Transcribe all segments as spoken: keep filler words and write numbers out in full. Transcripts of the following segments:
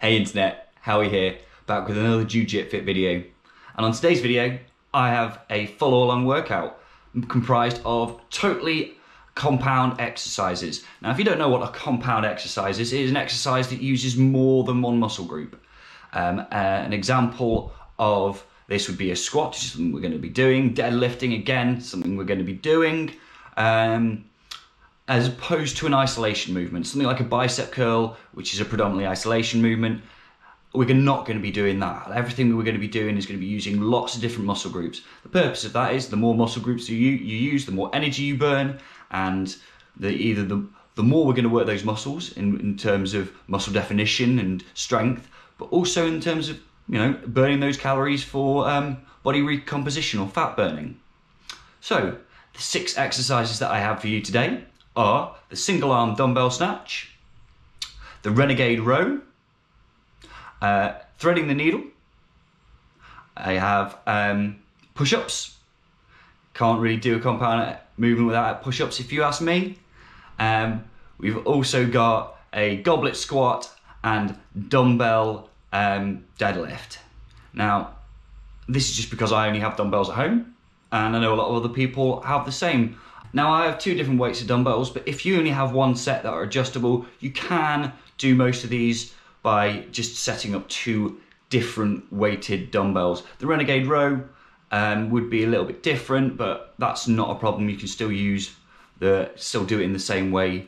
Hey internet, Howie here, back with another Jujitfit video. And on today's video, I have a follow-along workout comprised of totally compound exercises. Now, if you don't know what a compound exercise is, it is an exercise that uses more than one muscle group. Um, uh, an example of this would be a squat, which is something we're going to be doing, deadlifting again, something we're going to be doing, um, as opposed to an isolation movement, something like a bicep curl, which is a predominantly isolation movement. We're not going to be doing that. Everything that we're going to be doing is going to be using lots of different muscle groups. The purpose of that is the more muscle groups you, you use, the more energy you burn, and the, either the, the more we're going to work those muscles in, in terms of muscle definition and strength, but also in terms of, you know, burning those calories for um, body recomposition or fat burning. So the six exercises that I have for you today are the single arm dumbbell snatch, the renegade row, uh, threading the needle. I have um, push-ups. Can't really do a compound movement without push-ups, if you ask me. Um, we've also got a goblet squat and dumbbell um, deadlift. Now, this is just because I only have dumbbells at home, and I know a lot of other people have the same. Now, I have two different weights of dumbbells, but if you only have one set that are adjustable, you can do most of these by just setting up two different weighted dumbbells. The renegade row um, would be a little bit different, but that's not a problem. You can still use the, still do it in the same way.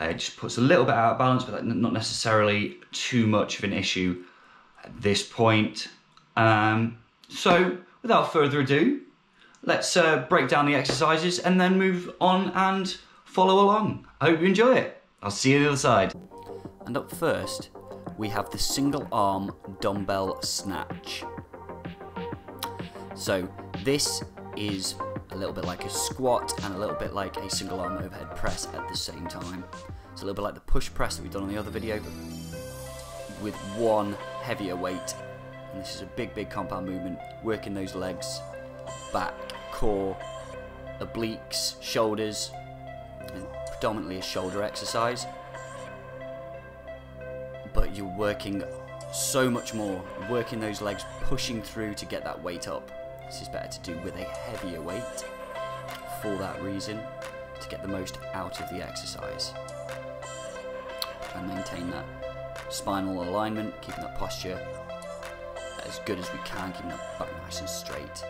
Uh, it just puts a little bit out of balance, but not necessarily too much of an issue at this point. Um, so without further ado, let's uh, break down the exercises and then move on and follow along. I hope you enjoy it. I'll see you on the other side. And up first, we have the single arm dumbbell snatch. So this is a little bit like a squat and a little bit like a single arm overhead press at the same time. It's a little bit like the push press that we've done on the other video, but with one heavier weight. And this is a big, big compound movement, working those legs, back, core, obliques, shoulders, and predominantly a shoulder exercise, but you're working so much more, working those legs, pushing through to get that weight up. This is better to do with a heavier weight for that reason, to get the most out of the exercise and maintain that spinal alignment, keeping that posture as good as we can, keeping that back nice and straight.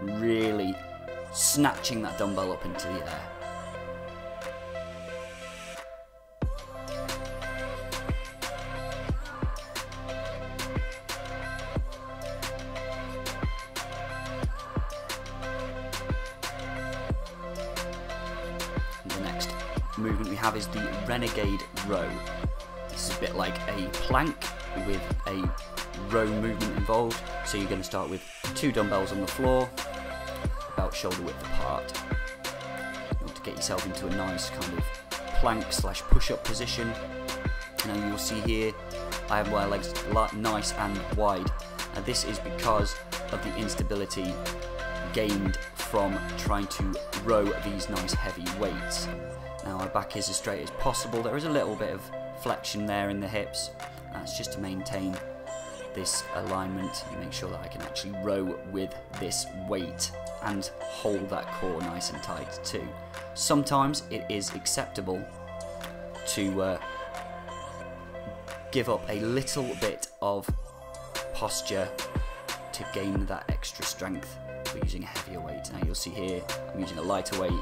Really snatching that dumbbell up into the air. And the next movement we have is the renegade row. This is a bit like a plank with a row movement involved. So you're going to start with two dumbbells on the floor, about shoulder width apart. You want to get yourself into a nice kind of plank slash push-up position. Now you'll see here, I have my legs nice and wide. And this is because of the instability gained from trying to row these nice heavy weights. Now my back is as straight as possible. There is a little bit of flexion there in the hips. That's just to maintain this alignment and make sure that I can actually row with this weight and hold that core nice and tight too. Sometimes it is acceptable to uh, give up a little bit of posture to gain that extra strength for using a heavier weight. Now you'll see here I'm using a lighter weight, and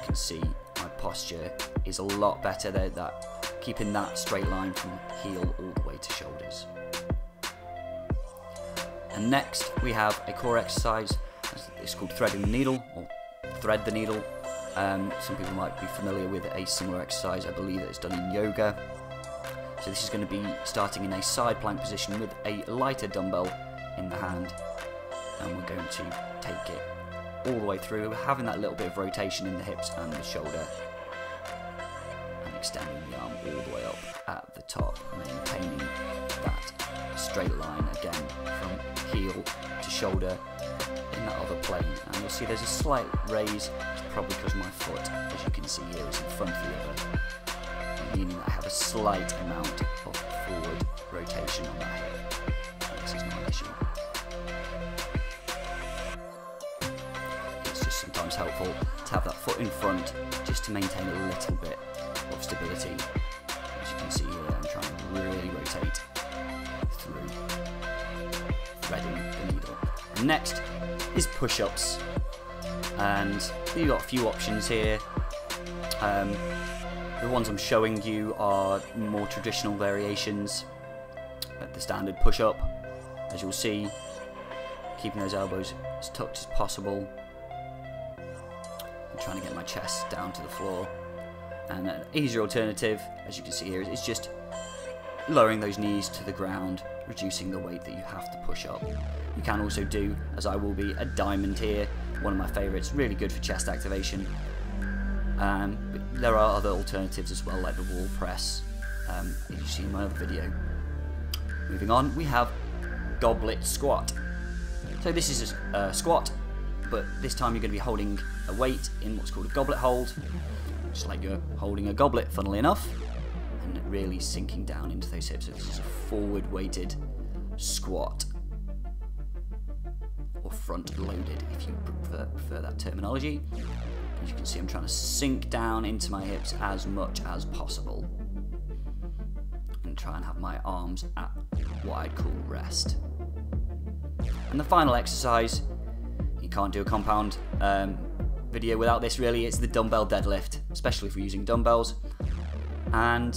you can see my posture is a lot better there, that keeping that straight line from heel all the way to shoulders. And next we have a core exercise. It's called threading the needle, or thread the needle. Um, some people might be familiar with a similar exercise. I believe that it's done in yoga. So this is going to be starting in a side plank position with a lighter dumbbell in the hand, and we're going to take it all the way through, having that little bit of rotation in the hips and the shoulder, and extending the arm all the way up at the top, maintaining that straight line again from heel to shoulder in that other plane. And you'll see there's a slight raise, probably because my foot, as you can see here, is in front of the other, meaning that I have a slight amount of forward rotation on that hip. This is not an issue. It's just sometimes helpful to have that foot in front just to maintain a little bit of stability. As you can see here, I'm trying to really rotate through, threading the needle. And next is push-ups, and you've got a few options here. Um, The ones I'm showing you are more traditional variations, like the standard push-up, as you'll see, keeping those elbows as tucked as possible. I'm trying to get my chest down to the floor. And an easier alternative, as you can see here, is just lowering those knees to the ground, reducing the weight that you have to push up. You can also do, as I will be, a diamond here, one of my favourites, really good for chest activation. Um, but there are other alternatives as well, like the wall press, um, as you see in my other video. Moving on, we have goblet squat. So this is a uh, squat, but this time you're going to be holding a weight in what's called a goblet hold, just like you're holding a goblet, funnily enough, and really sinking down into those hips. So this is a forward weighted squat, or front loaded if you prefer, prefer that terminology. As you can see, I'm trying to sink down into my hips as much as possible and try and have my arms at what I'd call rest. And the final exercise, you can't do a compound um, video without this really, it's the dumbbell deadlift, especially if we're using dumbbells. And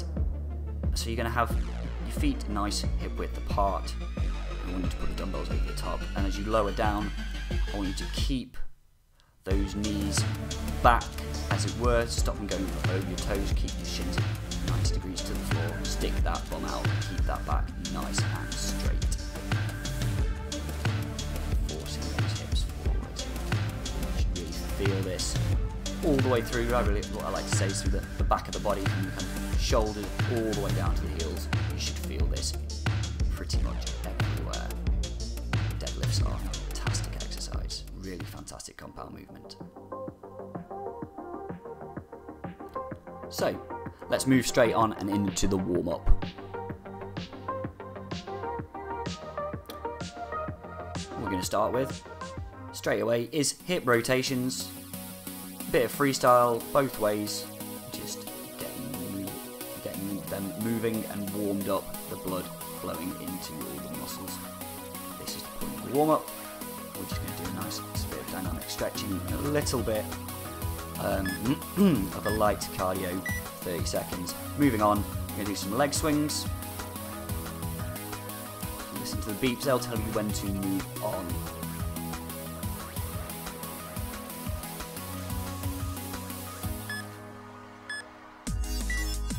so you're going to have your feet nice hip width apart. I want you to put the dumbbells over the top, and as you lower down, I want you to keep those knees back, as it were, stop them going over your toes, keep your shins ninety degrees to the floor, stick that bum out, keep that back nice and straight. Forcing those hips forward. You should really feel this all the way through. I really, what I like to say is through the, the back of the body, from the kind of shoulders all the way down to the heels. You should feel this pretty much everywhere. Deadlifts are fantastic exercise, really fantastic compound movement. So, let's move straight on and into the warm-up. What we're going to start with, straight away, is hip rotations, a bit of freestyle both ways, just getting, getting them moving and warmed up, the blood flowing into all the muscles. This is the point of the warm-up. We're just going to do a nice bit of dynamic stretching, a little bit Um, of a light cardio, thirty seconds. Moving on, we're going to do some leg swings. Listen to the beeps, they'll tell you when to move on.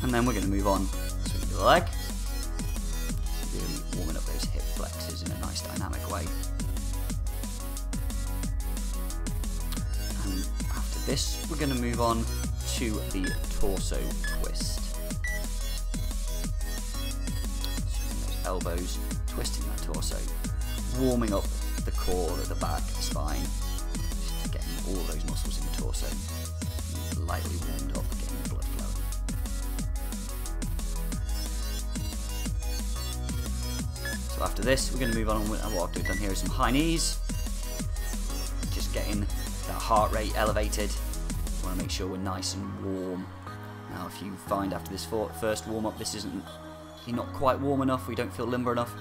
And then we're going to move on, swing the leg. Really warming up those hip flexors in a nice dynamic way. This, we're going to move on to the torso twist. So elbows, twisting that torso, warming up the core at the back, the spine, just getting all those muscles in the torso lightly warmed up, getting the blood flowing. So after this, we're going to move on, and what I've done here is some high knees, just getting that heart rate elevated. We want to make sure we're nice and warm. Now if you find after this first warm up this isn't, you're not quite warm enough, we don't feel limber enough,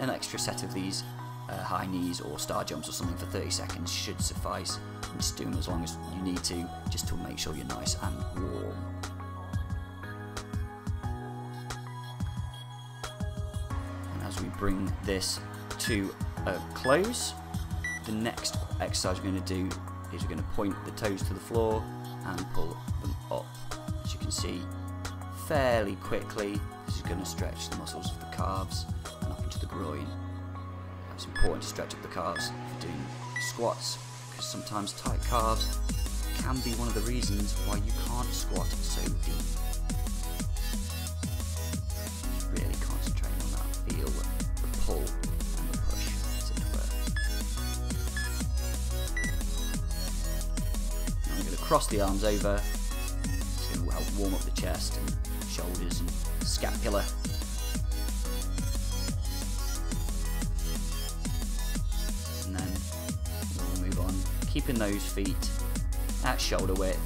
an extra set of these uh, high knees or star jumps or something for thirty seconds should suffice. And just do them as long as you need to, just to make sure you're nice and warm. And as we bring this to a close, the next exercise we're going to do is we're going to point the toes to the floor and pull them up. As you can see, fairly quickly, this is going to stretch the muscles of the calves and up into the groin. It's important to stretch up the calves for doing squats, because sometimes tight calves can be one of the reasons why you can't squat so deep. Really concentrate on that. Feel the pull and the push, as it were. Now I'm going to cross the arms over. It's going to help warm up the chest and shoulders and scapula. And then we'll move on, keeping those feet at shoulder width.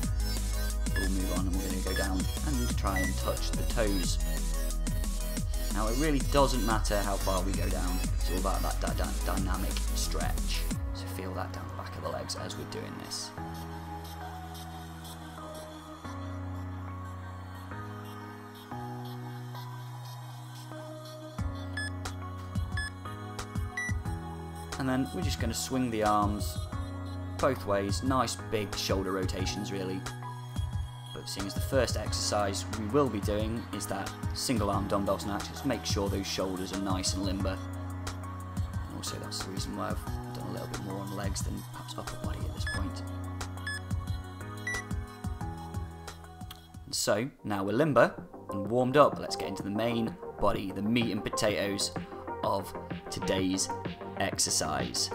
We'll move on and we're going to go down and try and touch the toes. Now it really doesn't matter how far we go down, it's all about that dy dynamic stretch. So feel that down the back of the legs as we're doing this. And then we're just going to swing the arms both ways, nice big shoulder rotations really. But seeing as the first exercise we will be doing is that single arm dumbbell snatch, just make sure those shoulders are nice and limber. And also that's the reason why I've done a little bit more on legs than perhaps upper body at this point. And so now we're limber and warmed up, let's get into the main body, the meat and potatoes of today's exercise.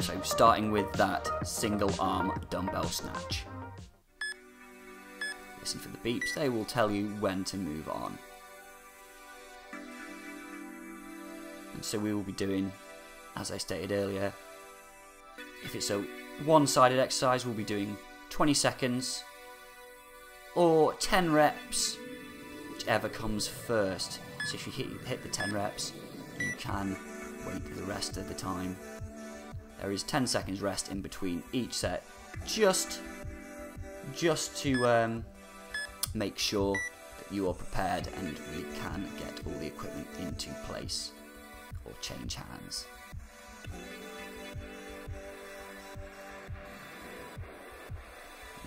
So starting with that single arm dumbbell snatch. Listen for the beeps, they will tell you when to move on. And so we will be doing, as I stated earlier, if it's a one-sided exercise, we'll be doing twenty seconds or ten reps, whichever comes first. So if you hit, hit the ten reps, you can wait for the rest of the time. There is ten seconds rest in between each set, just, just to um, make sure that you are prepared and we can get all the equipment into place or change hands.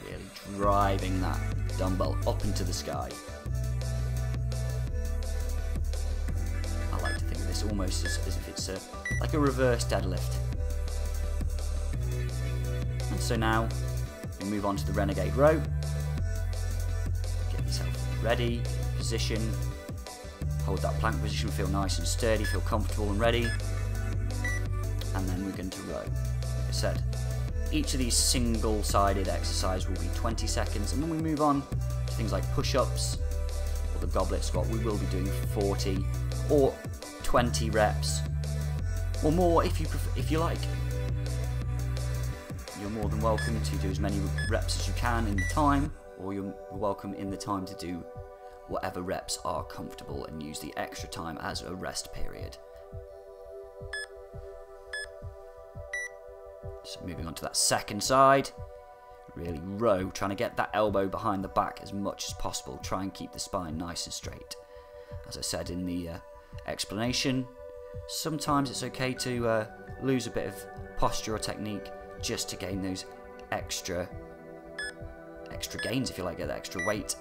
Really driving that dumbbell up into the sky. I like to think of this almost as, as if it's a, like a reverse deadlift. So now we move on to the renegade row. Get yourself ready, position, hold that plank position, feel nice and sturdy, feel comfortable and ready. And then we're going to row. Like I said, each of these single-sided exercises will be twenty seconds, and when we move on to things like push-ups or the goblet squat, we will be doing forty or twenty reps or more if you prefer, if you like. You're more than welcome to do as many reps as you can in the time, or you're welcome in the time to do whatever reps are comfortable and use the extra time as a rest period. So moving on to that second side, really row, trying to get that elbow behind the back as much as possible, try and keep the spine nice and straight. As I said in the uh, explanation, sometimes it's okay to uh, lose a bit of posture or technique just to gain those extra extra gains, if you like, get that extra weight.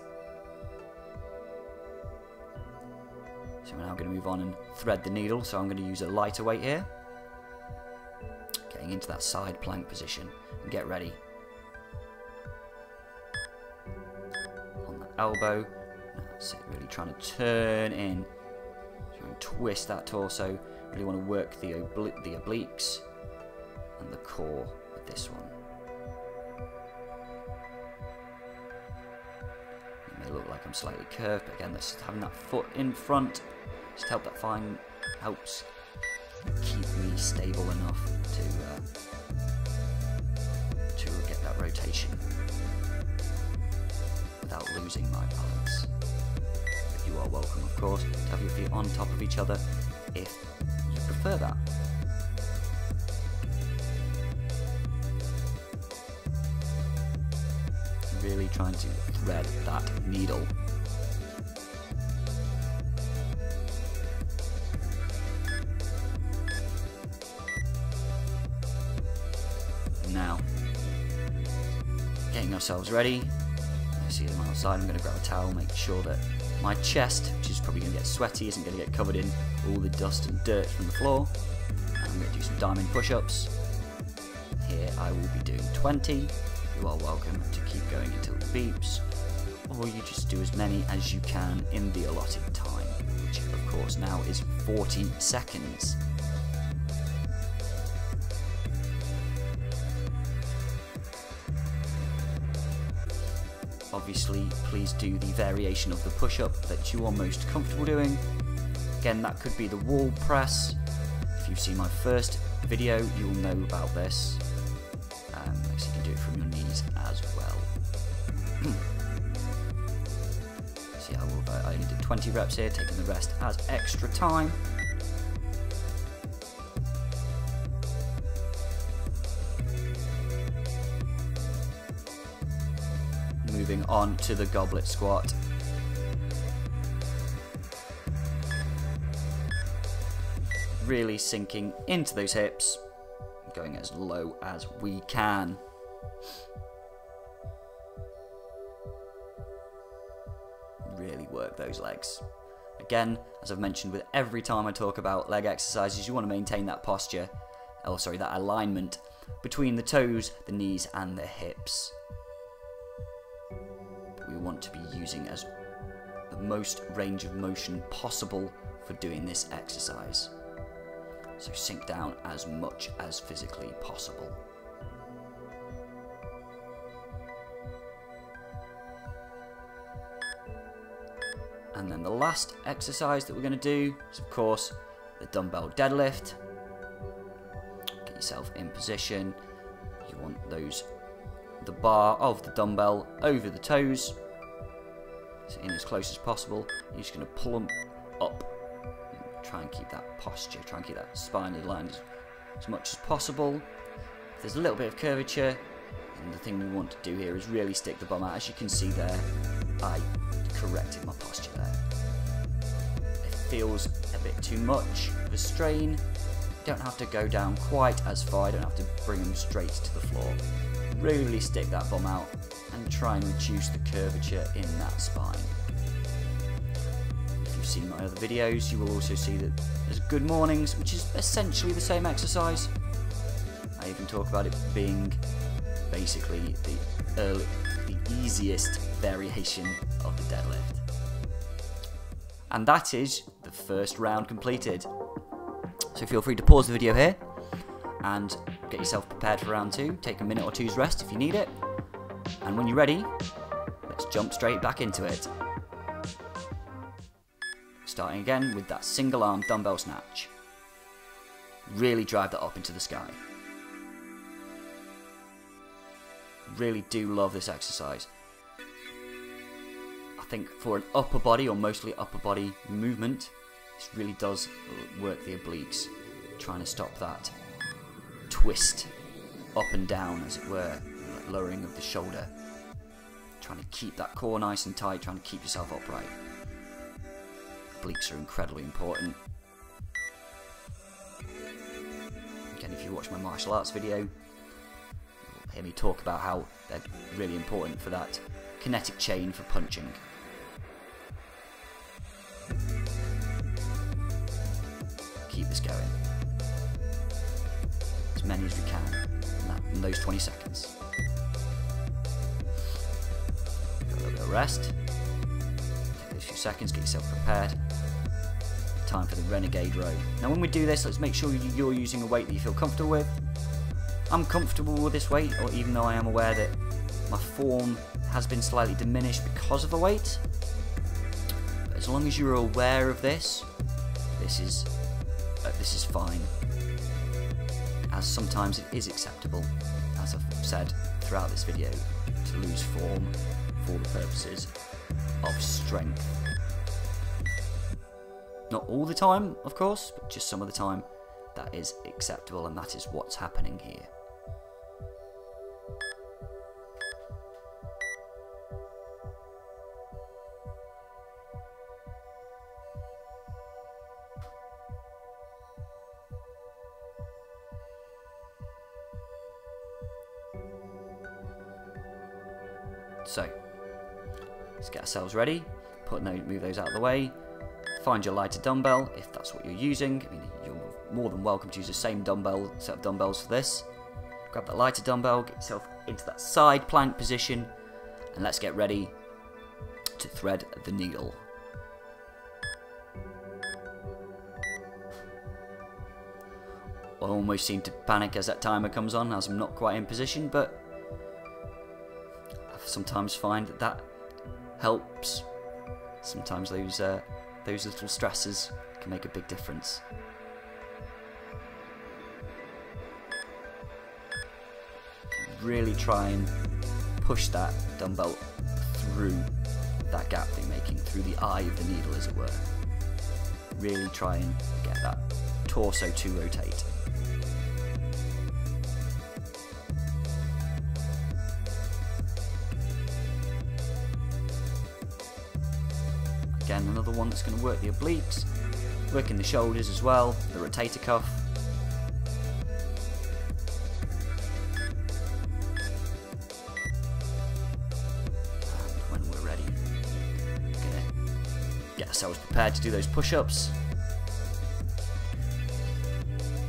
So we're now going to move on and thread the needle, so I'm going to use a lighter weight here. Getting into that side plank position and get ready. On the elbow, that's it, really trying to turn in, trying to twist that torso, really want to work the, obli the obliques and the core. This one. It may look like I'm slightly curved, but again, this having that foot in front just help that fine helps keep me stable enough to uh, to get that rotation without losing my balance. But you are welcome, of course, to have your feet on top of each other if you prefer that. Really trying to thread that needle. And now, getting ourselves ready. I see them outside. I'm going to grab a towel, make sure that my chest, which is probably going to get sweaty, isn't going to get covered in all the dust and dirt from the floor. And I'm going to do some diamond push-ups. Here I will be doing twenty. You are welcome to keep going until it beeps, or you just do as many as you can in the allotted time, which of course now is forty seconds. Obviously, please do the variation of the push-up that you are most comfortable doing. Again, that could be the wall press. If you see my first video, you will know about this. Um, so you can do it from your knees as well. See, I, will, I only did twenty reps here, taking the rest as extra time. Moving on to the goblet squat. Really sinking into those hips, going as low as we can. Really work those legs. Again, as I've mentioned with every time I talk about leg exercises, you want to maintain that posture, oh sorry, that alignment between the toes, the knees and the hips. We want to be using as the most range of motion possible for doing this exercise. So sink down as much as physically possible. And then the last exercise that we're going to do is, of course, the dumbbell deadlift. Get yourself in position. You want those the bar of the dumbbell over the toes, so in as close as possible. You're just going to plump up, and try and keep that posture, try and keep that spine aligned as, as much as possible. If there's a little bit of curvature, and the thing we want to do here is really stick the bum out. As you can see there, I corrected my posture there. It feels a bit too much of a strain. You don't have to go down quite as far, you don't have to bring them straight to the floor. Really stick that bum out and try and reduce the curvature in that spine. If you've seen my other videos, you will also see that there's good mornings, which is essentially the same exercise. I even talk about it being basically the, early, the easiest variation of the deadlift. And that is the first round completed. So feel free to pause the video here and get yourself prepared for round two. Take a minute or two's rest if you need it. And when you're ready, let's jump straight back into it. Starting again with that single arm dumbbell snatch. Really drive that up into the sky. Really do love this exercise. I think for an upper body or mostly upper body movement, this really does work the obliques, trying to stop that twist up and down, as it were, like lowering of the shoulder, trying to keep that core nice and tight, trying to keep yourself upright. Obliques are incredibly important. Again, if you watch my martial arts video, you'll hear me talk about how they're really important for that kinetic chain for punching. Keep this going. As many as we can in, that, in those twenty seconds. Got a little bit of rest. Take those few seconds, get yourself prepared. Time for the renegade row. Now when we do this, let's make sure you're using a weight that you feel comfortable with. I'm comfortable with this weight, or even though I am aware that my form has been slightly diminished because of the weight. But as long as you're aware of this, this is uh, this is fine. As sometimes it is acceptable, as I've said throughout this video, to lose form for the purposes of strength. Not all the time, of course, but just some of the time that is acceptable, and that is what's happening here. So, let's get ourselves ready, put those, move those out of the way, find your lighter dumbbell if that's what you're using. I mean, you're more than welcome to use the same dumbbell, set of dumbbells for this. Grab that lighter dumbbell, get yourself into that side plank position, and let's get ready to thread the needle. I almost seem to panic as that timer comes on, as I'm not quite in position, but I sometimes find that that helps. Sometimes those, uh, those little stresses can make a big difference. Really try and push that dumbbell through that gap they're making, through the eye of the needle as it were. Really try and get that torso to rotate. Again, another one that's going to work the obliques, working the shoulders as well, the rotator cuff. I was prepared to do those push-ups.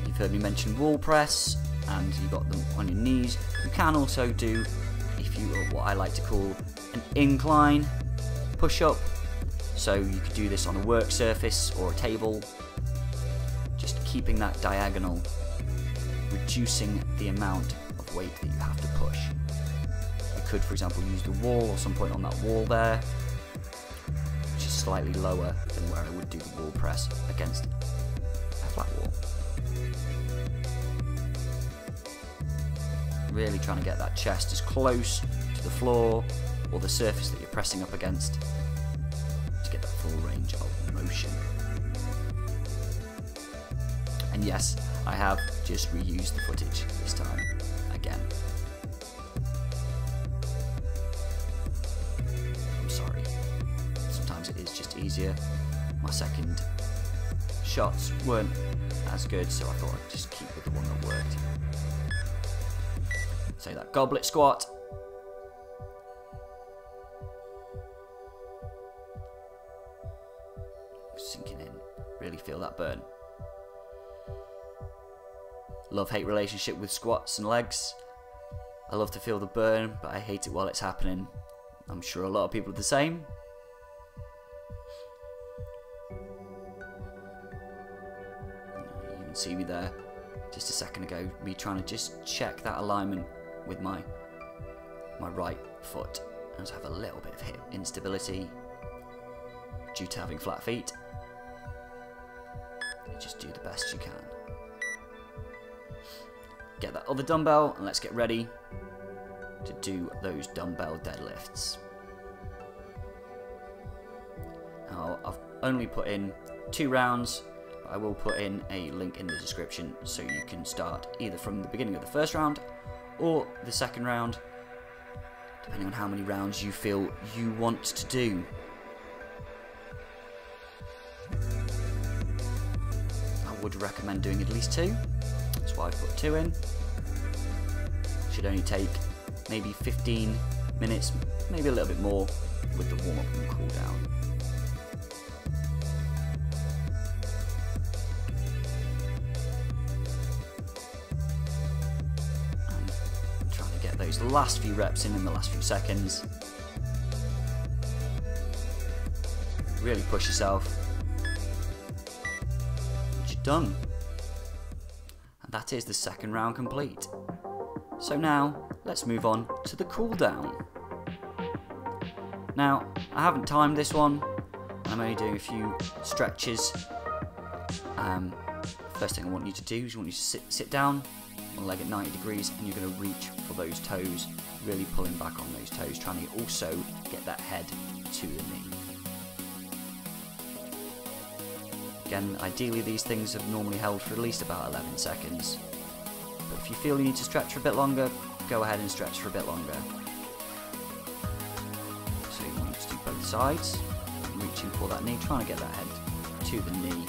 You've heard me mention wall press, and you've got them on your knees. You can also do, if you are what I like to call an incline push-up, so you could do this on a work surface or a table, just keeping that diagonal, reducing the amount of weight that you have to push. You could, for example, use the wall or some point on that wall there, slightly lower than where I would do the wall press against a flat wall. Really trying to get that chest as close to the floor or the surface that you're pressing up against to get that full range of motion. And yes, I have just reused the footage this time again. It's just easier. My second shots weren't as good, so I thought I'd just keep with the one that worked. So that goblet squat. Sinking in. Really feel that burn. Love-hate relationship with squats and legs. I love to feel the burn, but I hate it while it's happening. I'm sure a lot of people are the same. See me there just a second ago, me trying to just check that alignment with my my right foot. I just have a little bit of hip instability due to having flat feet. You just do the best you can. Get that other dumbbell and let's get ready to do those dumbbell deadlifts. Now I've only put in two rounds. I will put in a link in the description so you can start either from the beginning of the first round or the second round, depending on how many rounds you feel you want to do. I would recommend doing at least two, that's why I've put two in. Should only take maybe fifteen minutes, maybe a little bit more with the warm up and cool down. The last few reps in in the last few seconds. Really push yourself. And you're done. And that is the second round complete. So now let's move on to the cool down. Now I haven't timed this one. I'm only doing a few stretches. Um, first thing I want you to do is I want you to sit sit down. One leg at ninety degrees, and you're going to reach for those toes, really pulling back on those toes, trying to also get that head to the knee. Again, ideally these things have normally held for at least about eleven seconds, but if you feel you need to stretch for a bit longer, go ahead and stretch for a bit longer. So you want to do both sides, reaching for that knee, trying to get that head to the knee,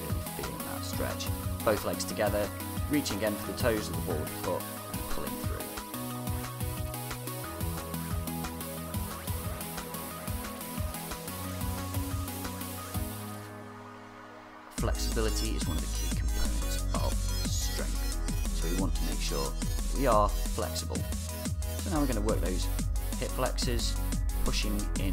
really feeling that stretch. Both legs together, reaching again for the toes of the ball with the foot and pulling through. Flexibility is one of the key components of strength, so we want to make sure we are flexible. So now we're going to work those hip flexors, pushing in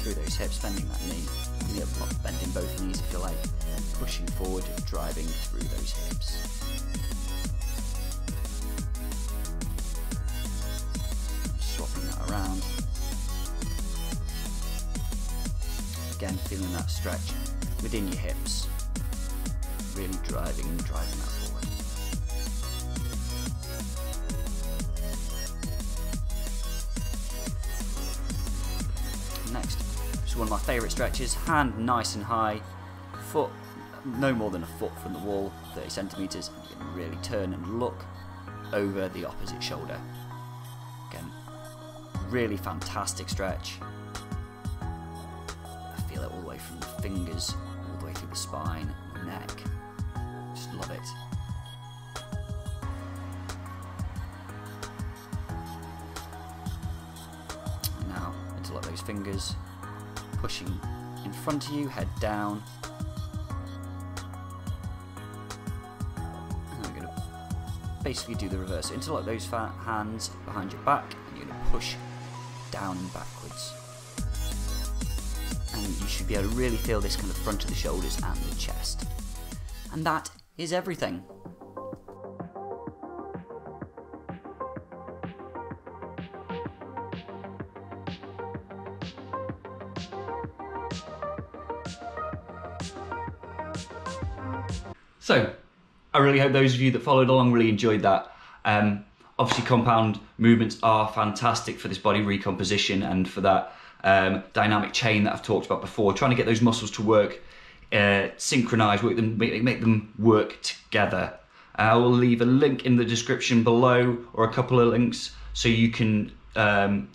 through those hips, bending that knee, and the other block, bending both knees if you like, and pushing forward, driving through those hips. Swapping that around. Again, feeling that stretch within your hips, really driving and driving that forward. Next, this is one of my favourite stretches, hand nice and high, foot no more than a foot from the wall, thirty centimetres, and you can really turn and look over the opposite shoulder. Again, really fantastic stretch. I feel it all the way from the fingers, all the way through the spine, neck. Just love it. And now, interlock those fingers, pushing in front of you, head down. And we're going to basically do the reverse. Interlock those fat hands behind your back, and you're going to push down and backwards. And you should be able to really feel this kind of front of the shoulders and the chest. And that is everything. So, I really hope those of you that followed along really enjoyed that. Um, obviously, compound movements are fantastic for this body recomposition and for that Um, dynamic chain that I've talked about before, trying to get those muscles to work, uh, synchronize, work them, make, make them work together. Uh, I will leave a link in the description below, or a couple of links, so you can um,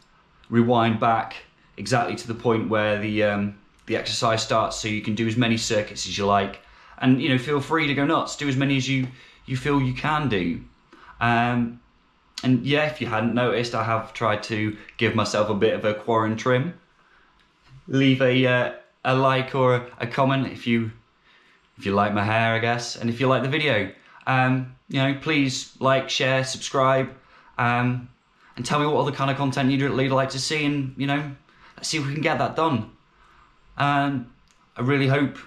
rewind back exactly to the point where the um, the exercise starts, so you can do as many circuits as you like, and you know, feel free to go nuts, do as many as you you feel you can do. Um, And yeah, if you hadn't noticed, I have tried to give myself a bit of a quarantine trim. Leave a uh, a like or a, a comment if you if you like my hair, I guess, and if you like the video. Um, you know, please like, share, subscribe, um, and tell me what other kind of content you'd really like to see. And you know, let's see if we can get that done. Um, I really hope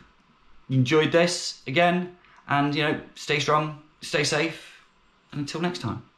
you enjoyed this again, and you know, stay strong, stay safe, and until next time.